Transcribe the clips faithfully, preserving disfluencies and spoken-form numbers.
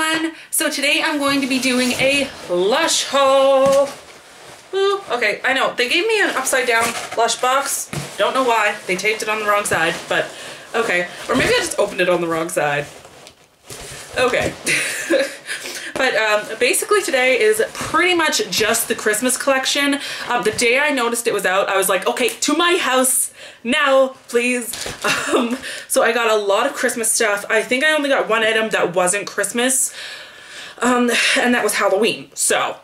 everyone. So today I'm going to be doing a Lush haul. Ooh, okay, I know, they gave me an upside down Lush box. Don't know why, they taped it on the wrong side, but okay. Or maybe I just opened it on the wrong side. Okay. But um, basically today is pretty much just the Christmas collection. Um, the day I noticed it was out, I was like, okay, to my house now, please. Um, so I got a lot of Christmas stuff. I think I only got one item that wasn't Christmas, um, and that was Halloween. So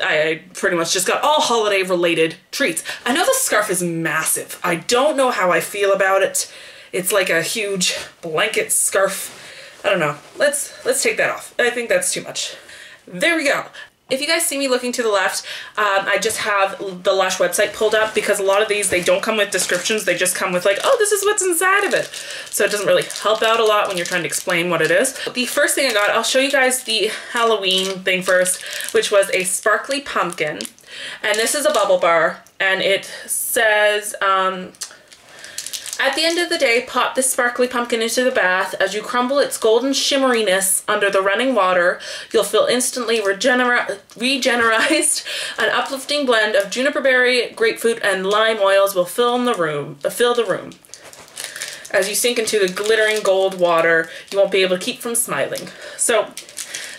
I pretty much just got all holiday related treats. I know this scarf is massive. I don't know how I feel about it. It's like a huge blanket scarf. I don't know. Let's let's take that off. I think that's too much. There we go. If you guys see me looking to the left, um, I just have the Lush website pulled up because a lot of these, they don't come with descriptions. They just come with like, oh, this is what's inside of it. So it doesn't really help out a lot when you're trying to explain what it is. The first thing I got, I'll show you guys the Halloween thing first, which was a sparkly pumpkin. And this is a bubble bar. And it says... Um, At the end of the day, pop this sparkly pumpkin into the bath. As you crumble its golden shimmeriness under the running water, you'll feel instantly regenera regenerized. An uplifting blend of juniper berry, grapefruit, and lime oils will fill in the room. Uh, fill the room. As you sink into the glittering gold water, you won't be able to keep from smiling. So,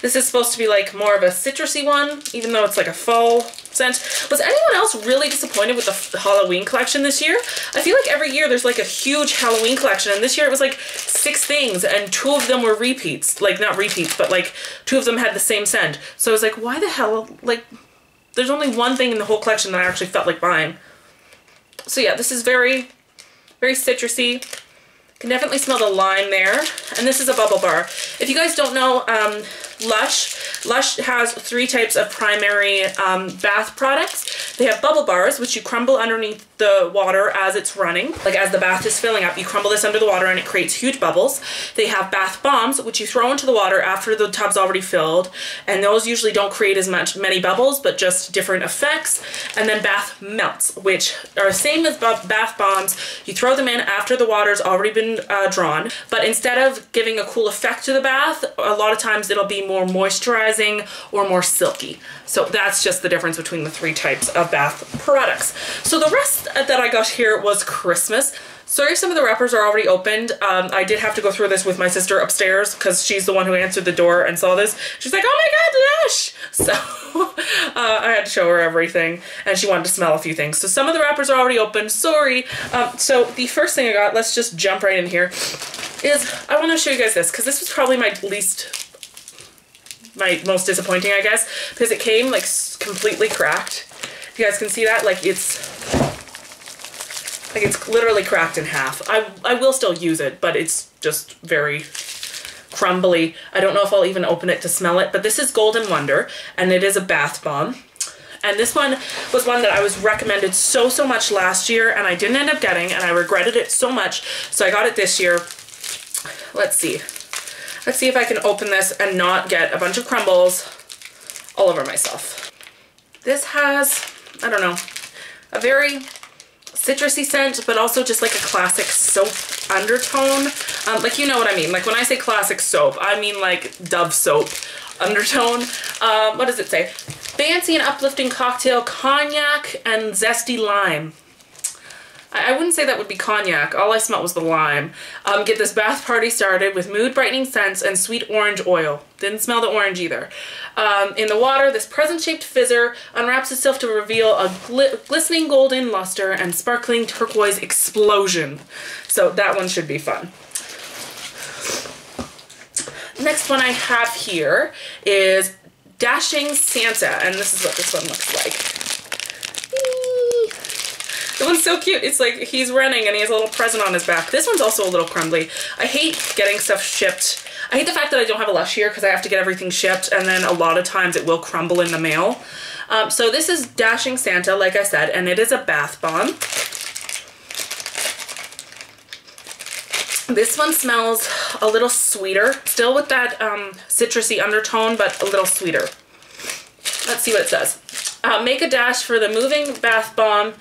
this is supposed to be like more of a citrusy one, even though it's like a faux scent. Was anyone else really disappointed with the Halloween collection this year? I feel like every year there's like a huge Halloween collection, and this year it was like six things and two of them were repeats. Like not repeats, but like two of them had the same scent. So I was like, why the hell? Like there's only one thing in the whole collection that I actually felt like buying. So yeah, this is very, very citrusy. Can definitely smell the lime there. And this is a bubble bar. If you guys don't know, um, Lush, Lush has three types of primary um, bath products. They have bubble bars, which you crumble underneath the water as it's running. Like as the bath is filling up, you crumble this under the water and it creates huge bubbles. They have bath bombs, which you throw into the water after the tub's already filled. And those usually don't create as much many bubbles, but just different effects. And then bath melts, which are the same as bath bombs. You throw them in after the water's already been Uh, drawn, but instead of giving a cool effect to the bath, a lot of times it'll be more moisturizing or more silky. So that's just the difference between the three types of bath products. So the rest that I got here was Christmas. Sorry if some of the wrappers are already opened. Um, I did have to go through this with my sister upstairs because she's the one who answered the door and saw this. She's like, oh my god, Lush! So uh, I had to show her everything and she wanted to smell a few things. So some of the wrappers are already open, sorry. Um, so the first thing I got, let's just jump right in here, is I want to show you guys this because this was probably my least, my most disappointing, I guess, because it came like completely cracked. If you guys can see that, like it's... Like it's literally cracked in half. I, I will still use it, but it's just very crumbly. I don't know if I'll even open it to smell it, but this is Golden Wonder, and it is a bath bomb. And this one was one that I was recommended so, so much last year, and I didn't end up getting, and I regretted it so much, so I got it this year. Let's see. Let's see if I can open this and not get a bunch of crumbles all over myself. This has, I don't know, a very... citrusy scent, but also just like a classic soap undertone. Um, like, you know what I mean. Like when I say classic soap, I mean like Dove soap undertone. Um, what does it say? Fancy and uplifting cocktail, cognac and zesty lime. I, I wouldn't say that would be cognac. All I smelled was the lime. Um, get this bath party started with mood brightening scents and sweet orange oil. Didn't smell the orange either. Um, in the water, this present-shaped fizzer unwraps itself to reveal a gl glistening golden luster and sparkling turquoise explosion. So that one should be fun. Next one I have here is Dashing Santa, and this is what this one looks like. That one's so cute. It's like he's running and he has a little present on his back. This one's also a little crumbly. I hate getting stuff shipped. I hate the fact that I don't have a Lush here because I have to get everything shipped, and then a lot of times it will crumble in the mail. Um, so this is Dashing Santa, like I said, and it is a bath bomb. This one smells a little sweeter. Still with that um, citrusy undertone, but a little sweeter. Let's see what it says. Uh, make a dash for the moving bath bomb.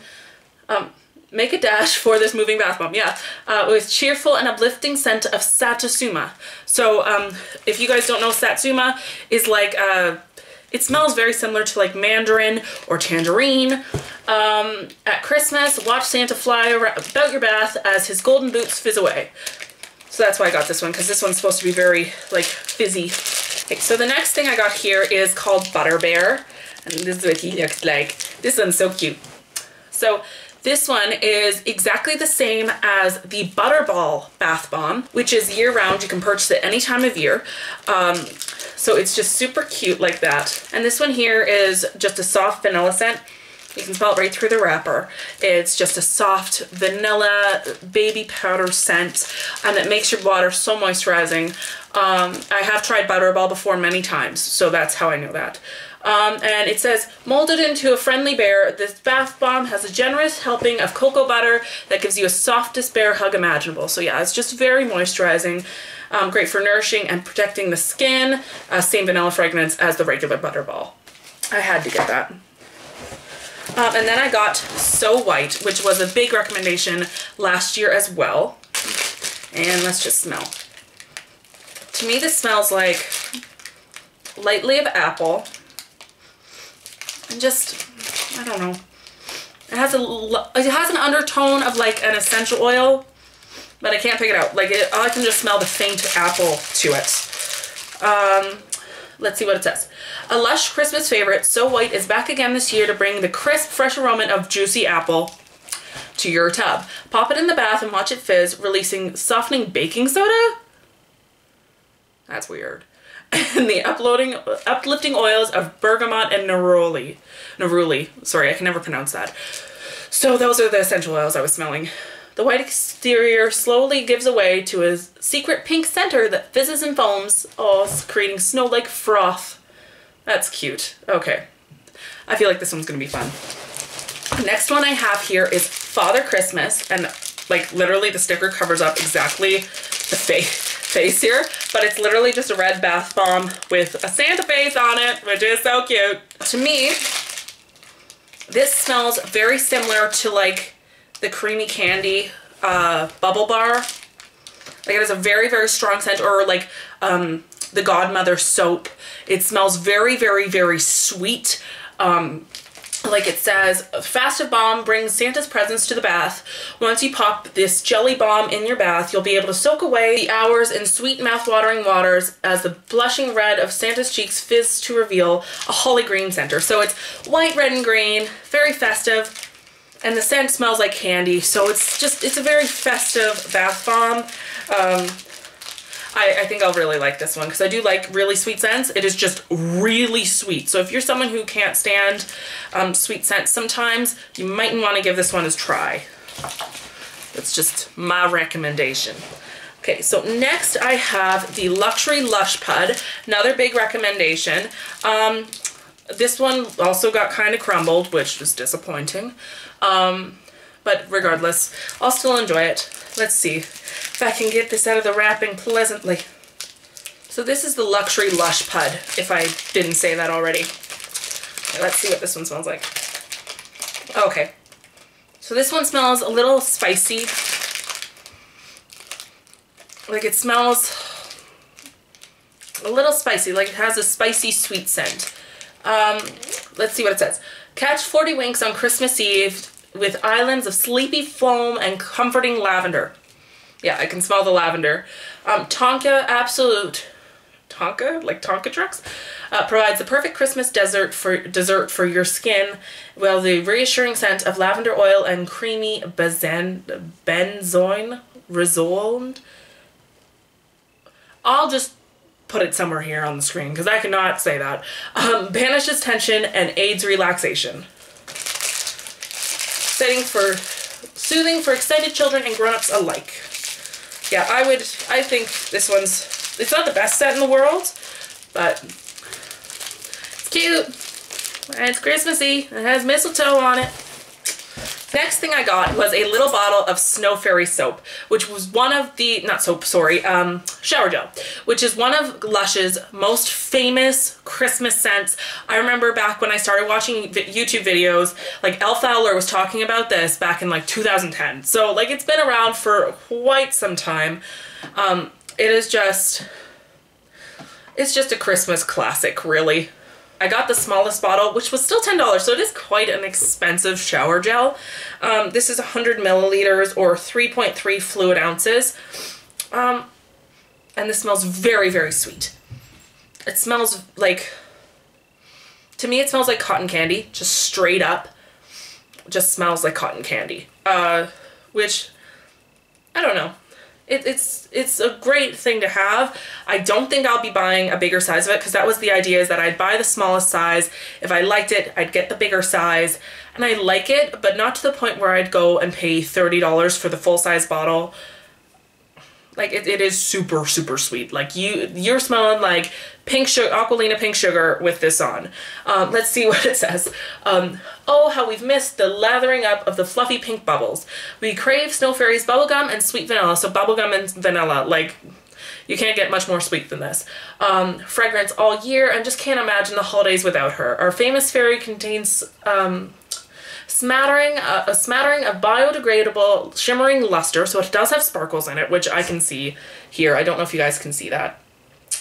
Um, Make a dash for this moving bath bomb, yeah, uh, with cheerful and uplifting scent of satsuma. So um, if you guys don't know, satsuma is like, uh, it smells very similar to like mandarin or tangerine. Um, at Christmas, watch Santa fly about your bath as his golden boots fizz away. So that's why I got this one, because this one's supposed to be very like fizzy. Okay, so the next thing I got here is called Butter Bear, and this is what he looks like. This one's so cute. So this one is exactly the same as the Butterball bath bomb, which is year round. You can purchase it any time of year. Um, so it's just super cute like that. And this one here is just a soft vanilla scent. You can smell it right through the wrapper. It's just a soft vanilla baby powder scent, and it makes your water so moisturizing. Um, I have tried Butterball before many times, so that's how I know that. Um, and it says, molded into a friendly bear, this bath bomb has a generous helping of cocoa butter that gives you a softest bear hug imaginable. So yeah, it's just very moisturizing, um, great for nourishing and protecting the skin, uh, same vanilla fragrance as the regular Butterball. I had to get that. Um, and then I got So White, which was a big recommendation last year as well. And let's just smell. To me, this smells like lightly of apple. And just, I don't know. It has a, it has an undertone of like an essential oil, but I can't pick it out. Like it, I can just smell the faint apple to it. Um, let's see what it says. A Lush Christmas favorite, So White is back again this year to bring the crisp, fresh aroma of juicy apple to your tub. Pop it in the bath and watch it fizz, releasing softening baking soda? That's weird. And the uploading, uplifting oils of bergamot and neroli. Neroli. Sorry, I can never pronounce that. So those are the essential oils I was smelling. The white exterior slowly gives away to a secret pink center that fizzes and foams, all creating snow-like froth. That's cute. Okay. I feel like this one's going to be fun. The next one I have here is Father Christmas, and like literally the sticker covers up exactly the face. face here, but it's literally just a red bath bomb with a Santa face on it, which is so cute. To me, this smells very similar to like the creamy candy uh, bubble bar. Like it has a very, very strong scent, or like um, the Godmother soap. It smells very, very, very sweet. Um, Like it says, Festive Bomb brings Santa's presents to the bath. Once you pop this jelly bomb in your bath, you'll be able to soak away the hours in sweet mouth-watering waters as the blushing red of Santa's cheeks fizz to reveal a holly green center. So it's white, red, and green, very festive, and the scent smells like candy. So it's just, it's a very festive bath bomb. Um, I, I think I'll really like this one because I do like really sweet scents. It is just really sweet. So if you're someone who can't stand um, sweet scents sometimes, you mightn't want to give this one a try. That's just my recommendation. Okay, so next I have the Luxury Lush Pud, another big recommendation. Um, this one also got kind of crumbled, which was disappointing. Um, But regardless, I'll still enjoy it. Let's see if I can get this out of the wrapping pleasantly. So this is the Luxury Lush Pud, if I didn't say that already. Okay, let's see what this one smells like. Okay. So this one smells a little spicy. Like it smells a little spicy, like it has a spicy sweet scent. Um, let's see what it says. Catch forty winks on Christmas Eve with islands of sleepy foam and comforting lavender. Yeah, I can smell the lavender. Um, Tonka Absolute, Tonka, like Tonka trucks, uh, provides the perfect Christmas dessert for, dessert for your skin, while the reassuring scent of lavender oil and creamy bazen, benzoin, resolved. I'll just put it somewhere here on the screen, because I cannot say that. Um, banishes tension and aids relaxation. Setting for soothing for excited children and grown-ups alike. Yeah, I would, I think this one's, it's not the best scent in the world, but it's cute, and it's Christmassy, and it has mistletoe on it. Next thing I got was a little bottle of Snow Fairy soap, which was one of the, not soap, sorry, um, shower gel, which is one of Lush's most famous Christmas scents. I remember back when I started watching YouTube videos, like Elle Fowler was talking about this back in like two thousand ten. So like it's been around for quite some time. Um, it is just, it's just a Christmas classic, really. I got the smallest bottle, which was still ten dollars, so it is quite an expensive shower gel. Um, this is one hundred milliliters or three point three fluid ounces. Um, and this smells very, very sweet. It smells like, to me it smells like cotton candy, just straight up. It just smells like cotton candy, uh, which, I don't know. It, it's it's a great thing to have. I don't think I'll be buying a bigger size of it because that was the idea, is that I'd buy the smallest size. If I liked it, I'd get the bigger size. And I like it, but not to the point where I'd go and pay thirty dollars for the full-size bottle. Like, it, it is super, super sweet. Like, you, you're smelling like pink sugar, Aqualina pink sugar with this on. Um, let's see what it says. Um, oh, how we've missed the lathering up of the fluffy pink bubbles. We crave Snow Fairy's bubblegum and sweet vanilla. So bubblegum and vanilla, like, you can't get much more sweet than this. Um, fragrance all year, and just can't imagine the holidays without her. Our famous fairy contains... Um, Smattering, uh, a smattering of biodegradable shimmering luster, so it does have sparkles in it, which I can see here. I don't know if you guys can see that.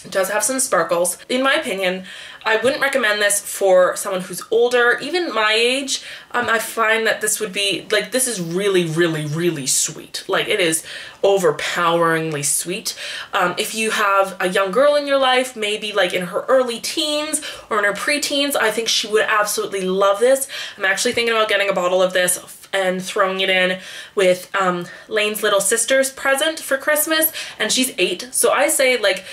It does have some sparkles. In my opinion, I wouldn't recommend this for someone who's older, even my age. Um, I find that this would be, like, this is really, really, really sweet. Like, it is overpoweringly sweet. Um, if you have a young girl in your life, maybe like in her early teens or in her preteens, I think she would absolutely love this. I'm actually thinking about getting a bottle of this and throwing it in with um, Lane's little sister's present for Christmas, and she's eight. So I say, like,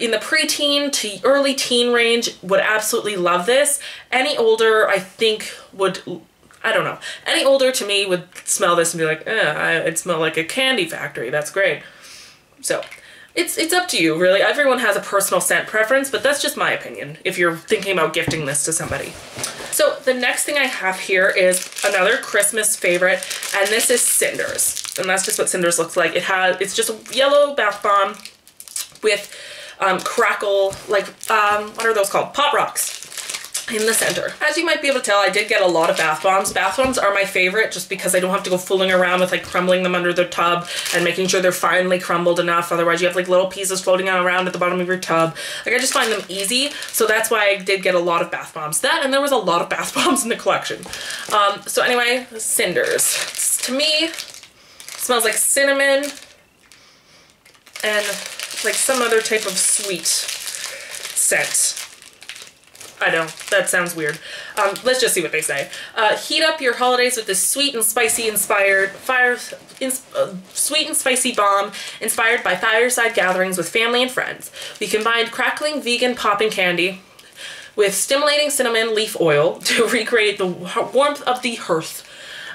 in the preteen to early teen range would absolutely love this. Any older, I think, would, I don't know. Any older to me would smell this and be like, eh, it smells like a candy factory. That's great. So it's, it's up to you, really. Everyone has a personal scent preference, but that's just my opinion if you're thinking about gifting this to somebody. So the next thing I have here is another Christmas favorite, and this is Cinders. And that's just what Cinders looks like. It has, it's just a yellow bath bomb with Um, crackle, like, um, what are those called? Pop rocks in the center. As you might be able to tell, I did get a lot of bath bombs. Bath bombs are my favorite just because I don't have to go fooling around with, like, crumbling them under the tub and making sure they're finely crumbled enough. Otherwise, you have, like, little pieces floating around at the bottom of your tub. Like, I just find them easy. So that's why I did get a lot of bath bombs. That, and there was a lot of bath bombs in the collection. Um, so anyway, Cinders. It's, to me, it smells like cinnamon and like some other type of sweet scent. I know, that sounds weird. Um, let's just see what they say. Uh, heat up your holidays with this sweet and spicy inspired fire, ins uh, sweet and spicy bomb inspired by fireside gatherings with family and friends. We combined crackling vegan popping candy with stimulating cinnamon leaf oil to recreate the warmth of the hearth.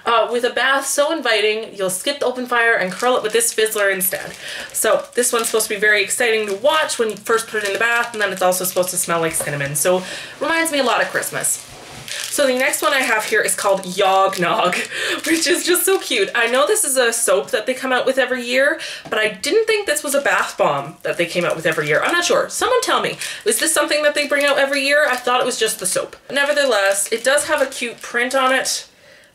Uh, with a bath so inviting, you'll skip the open fire and curl it with this fizzler instead. So this one's supposed to be very exciting to watch when you first put it in the bath, and then it's also supposed to smell like cinnamon. So reminds me a lot of Christmas. So the next one I have here is called Yog Nog, which is just so cute. I know this is a soap that they come out with every year, but I didn't think this was a bath bomb that they came out with every year. I'm not sure. Someone tell me. Is this something that they bring out every year? I thought it was just the soap. Nevertheless, it does have a cute print on it,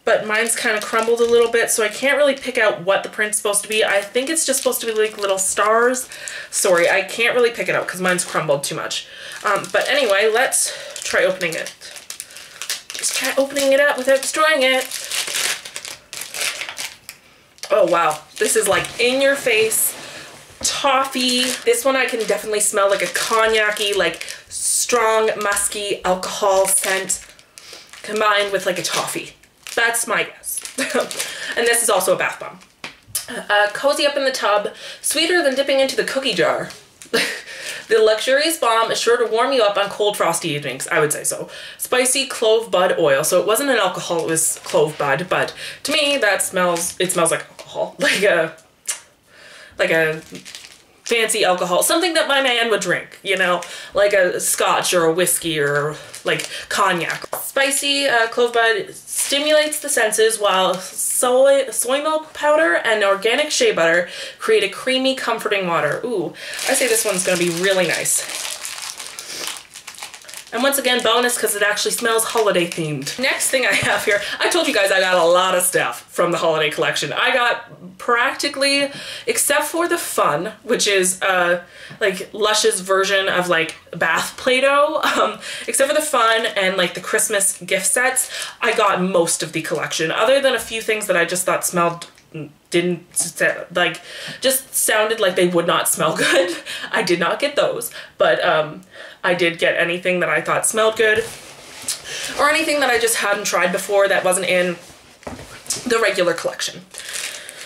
but mine's kind of crumbled a little bit, so I can't really pick out what the print's supposed to be. I think it's just supposed to be like little stars. Sorry, I can't really pick it out because mine's crumbled too much. Um, but anyway, let's try opening it. Just try opening it up without destroying it. Oh, wow. This is like in your face, toffee. This one I can definitely smell like a cognac-y, like strong, musky alcohol scent combined with like a toffee. That's my guess. And this is also a bath bomb. Uh, cozy up in the tub, sweeter than dipping into the cookie jar. The luxurious bomb is sure to warm you up on cold, frosty evenings. I would say so. Spicy clove bud oil. So it wasn't an alcohol, it was clove bud, but to me that smells, it smells like alcohol. Like a, like a fancy alcohol, something that my man would drink, you know, like a scotch or a whiskey or like cognac. Spicy uh, clove bud stimulates the senses, while soy, soy milk powder and organic shea butter create a creamy, comforting water. Ooh, I say this one's gonna be really nice. And once again, bonus, because it actually smells holiday themed. Next thing I have here, I told you guys I got a lot of stuff from the holiday collection. I got practically, except for the fun, which is uh, like Lush's version of like bath Play-Doh, um, except for the fun and like the Christmas gift sets, I got most of the collection, other than a few things that I just thought smelled didn't like just sounded like they would not smell good. I did not get those, but um I did get anything that I thought smelled good, or anything that I just hadn't tried before that wasn't in the regular collection.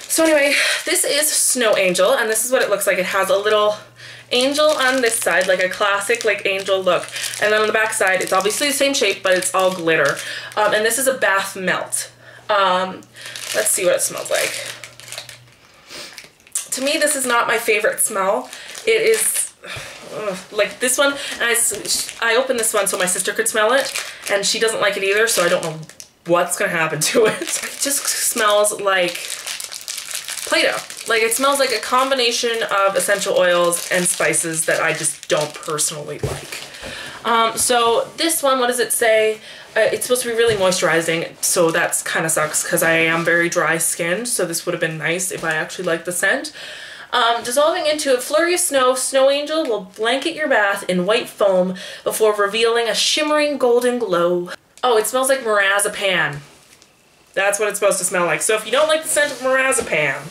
So anyway, this is Snow Angel, and this is what it looks like. It has a little angel on this side, like a classic like angel look, and then on the back side it's obviously the same shape, but it's all glitter. Um, and this is a bath melt. Um, let's see what it smells like. To me, this is not my favorite smell. It is ugh, like this one. And I, I opened this one so my sister could smell it, and she doesn't like it either, so I don't know what's going to happen to it. It just smells like Play-Doh. Like, it smells like a combination of essential oils and spices that I just don't personally like. Um, so this one, what does it say? Uh, it's supposed to be really moisturizing, so that's kind of sucks because I am very dry skinned, so this would have been nice if I actually liked the scent. Um, dissolving into a flurry of snow, Snow Angel will blanket your bath in white foam before revealing a shimmering golden glow. Oh, it smells like Marazepam. That's what it's supposed to smell like. So if you don't like the scent of Marazepam,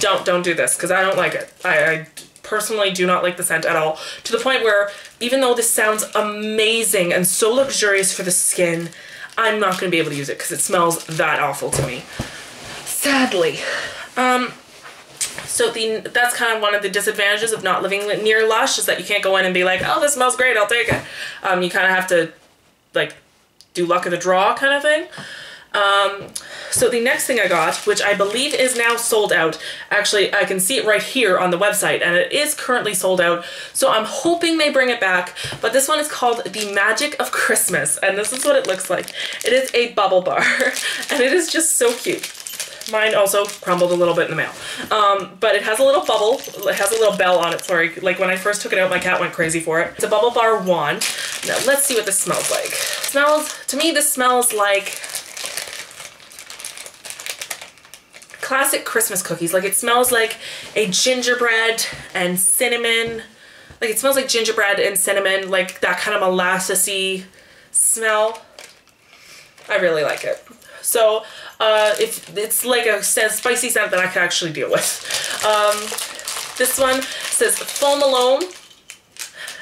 don't, don't do this, because I don't like it. I... I personally do not like the scent at all, to the point where even though this sounds amazing and so luxurious for the skin, I'm not going to be able to use it because it smells that awful to me, sadly. Um, so the that's kind of one of the disadvantages of not living near Lush, is that you can't go in and be like, oh, this smells great, I'll take it. Um, you kind of have to like do luck of the draw kind of thing. Um, so the next thing I got, which I believe is now sold out, actually I can see it right here on the website, and it is currently sold out, so I'm hoping they bring it back, but this one is called The Magic of Christmas, and this is what it looks like. It is a bubble bar, and it is just so cute. Mine also crumbled a little bit in the mail, um, but it has a little bubble, it has a little bell on it, sorry, like when I first took it out my cat went crazy for it. It's a bubble bar wand. Now let's see what this smells like. It smells, to me this smells like classic Christmas cookies. Like, it smells like a gingerbread and cinnamon, like it smells like gingerbread and cinnamon, like that kind of molassesy smell. I really like it. So uh, if it's like a spicy scent that I can actually deal with. Um, this one says foam alone.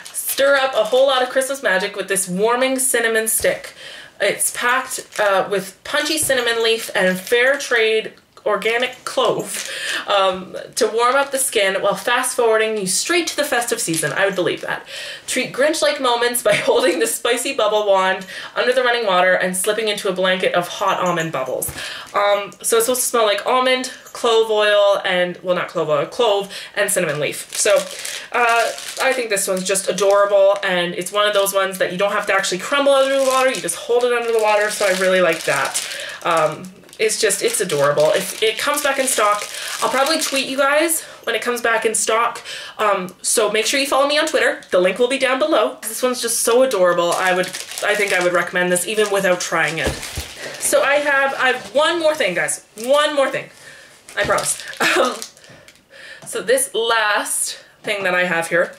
Stir up a whole lot of Christmas magic with this warming cinnamon stick. It's packed uh, with punchy cinnamon leaf and fair trade organic clove um, to warm up the skin while fast forwarding you straight to the festive season. I would believe that. Treat Grinch-like moments by holding the spicy bubble wand under the running water and slipping into a blanket of hot almond bubbles. Um, so it's supposed to smell like almond, clove oil, and, well, not clove oil, clove and cinnamon leaf. So uh, I think this one's just adorable, and it's one of those ones that you don't have to actually crumble under the water, you just hold it under the water, so I really like that. Um, It's just, it's adorable. If it comes back in stock, I'll probably tweet you guys when it comes back in stock. Um, so make sure you follow me on Twitter. The link will be down below. This one's just so adorable. I would, I think I would recommend this even without trying it. So I have, I have one more thing, guys. One more thing. I promise. Um, so this last thing that I have here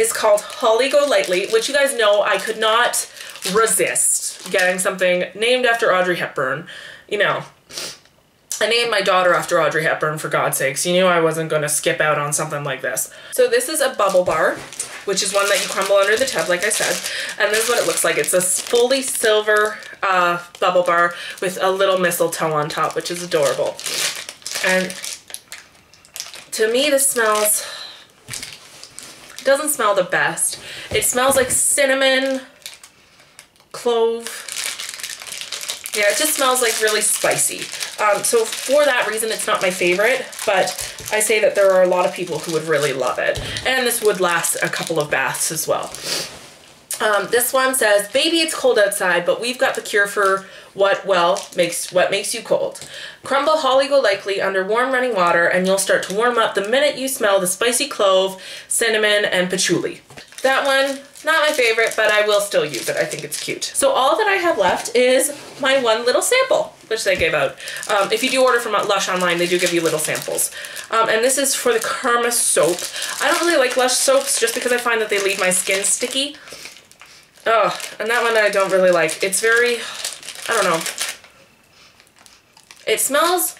is called Holly Go Lightly, which you guys know I could not resist getting something named after Audrey Hepburn. You know, I named my daughter after Audrey Hepburn, for God's sakes. You knew I wasn't going to skip out on something like this. So this is a bubble bar, which is one that you crumble under the tub, like I said. And this is what it looks like. It's a fully silver uh, bubble bar with a little mistletoe on top, which is adorable. And to me, this smells... It doesn't smell the best. It smells like cinnamon... clove. Yeah, it just smells like really spicy. Um, so for that reason, it's not my favorite, but I say that there are a lot of people who would really love it. And this would last a couple of baths as well. Um, this one says, baby, it's cold outside, but we've got the cure for what, well, makes what makes you cold. Crumble Holly Go Lightly under warm running water, and you'll start to warm up the minute you smell the spicy clove, cinnamon, and patchouli. That one, not my favorite, but I will still use it. I think it's cute. So all that I have left is my one little sample, which they gave out. Um, if you do order from Lush online, they do give you little samples. Um, and this is for the Karma soap. I don't really like Lush soaps just because I find that they leave my skin sticky. Oh, and that one I don't really like. It's very, I don't know. It smells,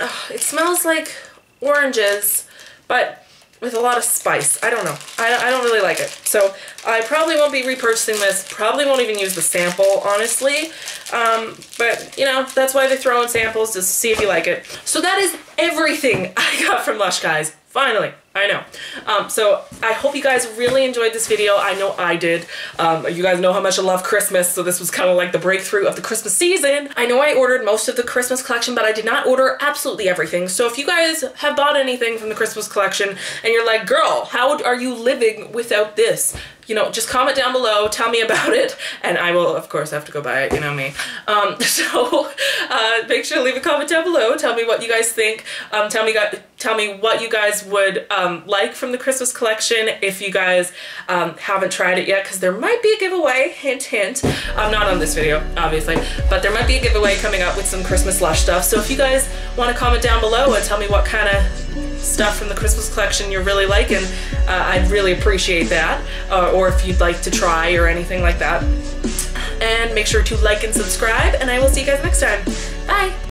oh, it smells like oranges, but with a lot of spice. I don't know. I, I don't really like it. So I probably won't be repurchasing this. Probably won't even use the sample, honestly. Um, but, you know, that's why they throw in samples, just to see if you like it. So that is everything I got from Lush, guys. Finally. I know. Um, so I hope you guys really enjoyed this video. I know I did. Um, you guys know how much I love Christmas, so this was kind of like the breakthrough of the Christmas season. I know I ordered most of the Christmas collection, but I did not order absolutely everything. So if you guys have bought anything from the Christmas collection and you're like, girl, how are you living without this? You know, just comment down below, tell me about it, and I will, of course, have to go buy it, you know me. Um, so uh, make sure to leave a comment down below, tell me what you guys think, um, tell me tell me what you guys would um, Um, like from the Christmas collection if you guys um, haven't tried it yet, because there might be a giveaway, hint hint, um, not on this video obviously, but there might be a giveaway coming up with some Christmas Lush stuff. So if you guys want to comment down below and tell me what kind of stuff from the Christmas collection you're really liking, uh, I'd really appreciate that, uh, or if you'd like to try or anything like that. And make sure to like and subscribe, and I will see you guys next time. Bye!